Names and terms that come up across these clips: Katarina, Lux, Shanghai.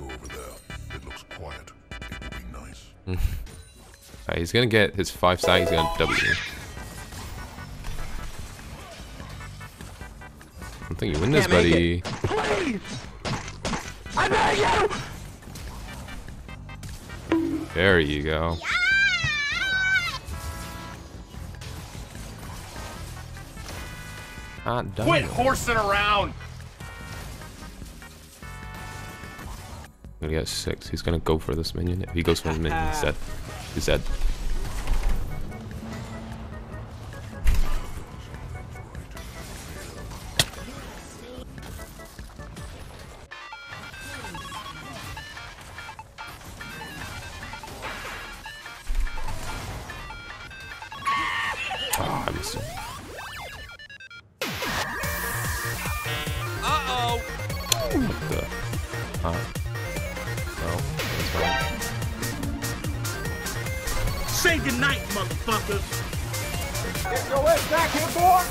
will go over there. It looks quiet. It will be nice. Alright, he's gonna get his 5-stack, he's gonna W. I don't think you win this, buddy. There you go. Quit horsing around! He got 6. He's gonna go for this minion. If he goes for his minion, he's dead. He's dead. Oh, I missed him. What the? Huh? Say goodnight, motherfuckers! Get your ass back here, boy!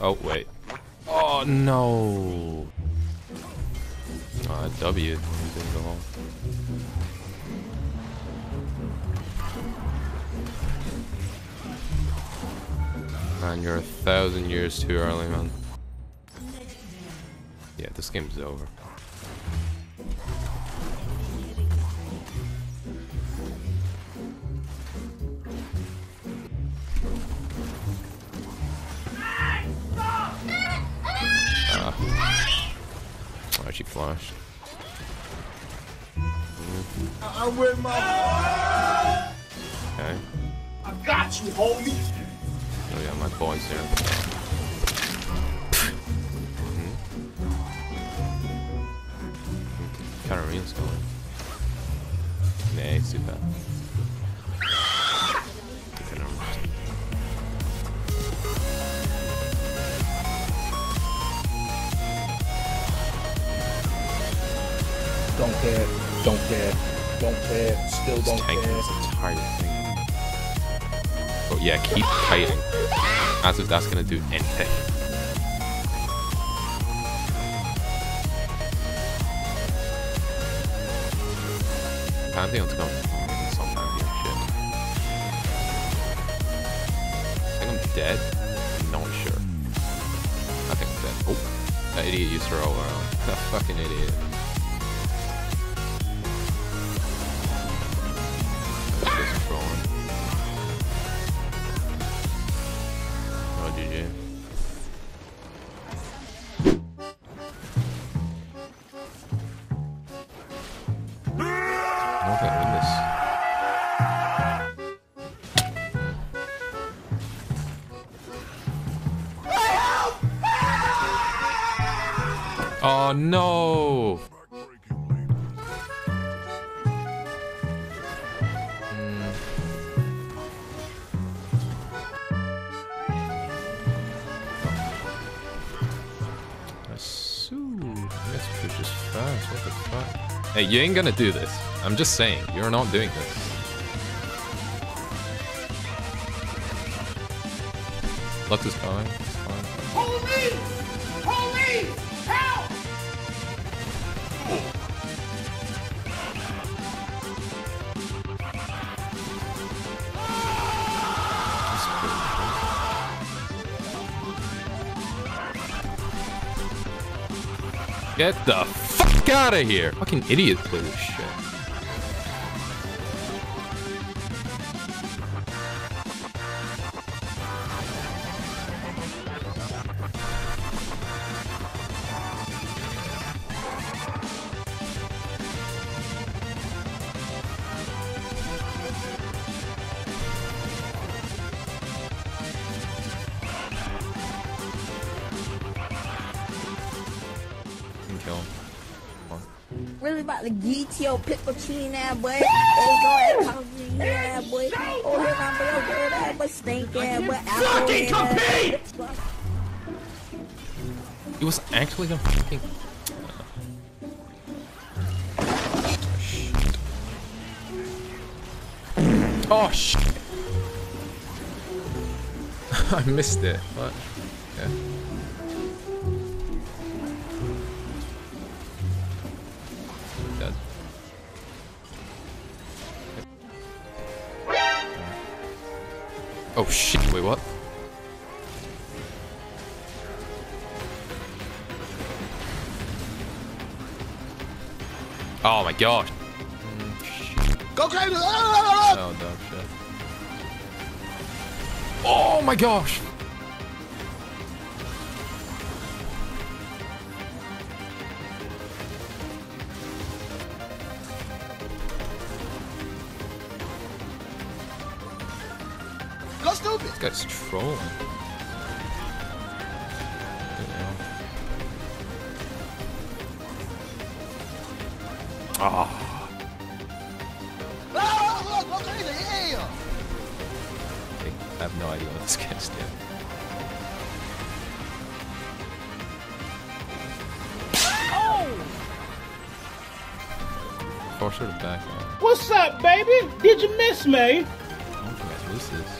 Oh, wait. Oh, no! W. Didn't go home. Man, you're 1,000 years too early, man. Yeah, this game's over. Why'd she flash? I win my. Okay. I got you, homie. Oh yeah, my boy's there. Katarina's going. Nah, it's too bad. Don't care, don't care, don't care, still don't care. This entire thing. But yeah, keep kiting. As if that's gonna do anything. Pantheon's gone. I think I'm dead. I'm not sure. I think I'm dead. Oh, that idiot used to roll around. That fucking idiot. Oh no! Hey, you ain't gonna do this. I'm just saying, you're not doing this. Lux is coming. Hold me! Hold me! Help! Get the fuck out of here! Fucking idiot play this shit. Really about to get your Piccochini now, boy. They go and coffee now, boy. Oh, here I'm real good at, but stink at, but fucking compete! He was actually gonna fucking. Oh, shit. I missed it. What? Yeah. Dead. Oh, shit. Wait, what? Oh, my gosh. Go crazy! Oh, no, shit. Oh my gosh! Go stupid! This guy's trolling. Ah. I have no idea what this guy's doing. Oh! Far sort of back. What's up, baby? Did you miss me? I don't think I missed this.